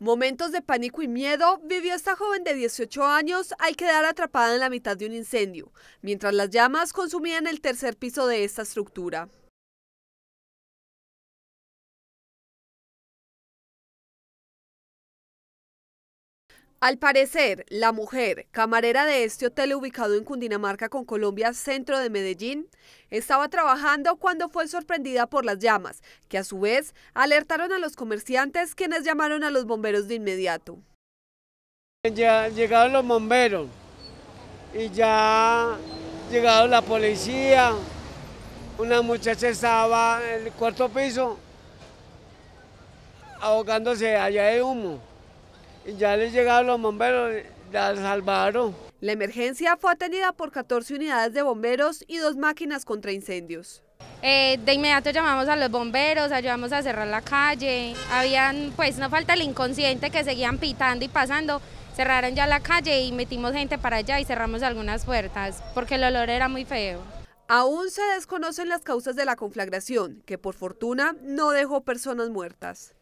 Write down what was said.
Momentos de pánico y miedo vivió esta joven de 18 años al quedar atrapada en la mitad de un incendio, mientras las llamas consumían el tercer piso de esta estructura. Al parecer, la mujer, camarera de este hotel ubicado en Cundinamarca con Colombia, centro de Medellín, estaba trabajando cuando fue sorprendida por las llamas, que a su vez alertaron a los comerciantes, quienes llamaron a los bomberos de inmediato. Ya llegaron los bomberos y ya llegaron la policía. Una muchacha estaba en el cuarto piso ahogándose allá de humo. Ya les llegaron los bomberos, ya los salvaron. La emergencia fue atendida por 14 unidades de bomberos y 2 máquinas contra incendios. De inmediato llamamos a los bomberos, ayudamos a cerrar la calle. Habían, pues no falta el inconsciente que seguían pitando y pasando. Cerraron ya la calle y metimos gente para allá y cerramos algunas puertas porque el olor era muy feo. Aún se desconocen las causas de la conflagración, que por fortuna no dejó personas muertas.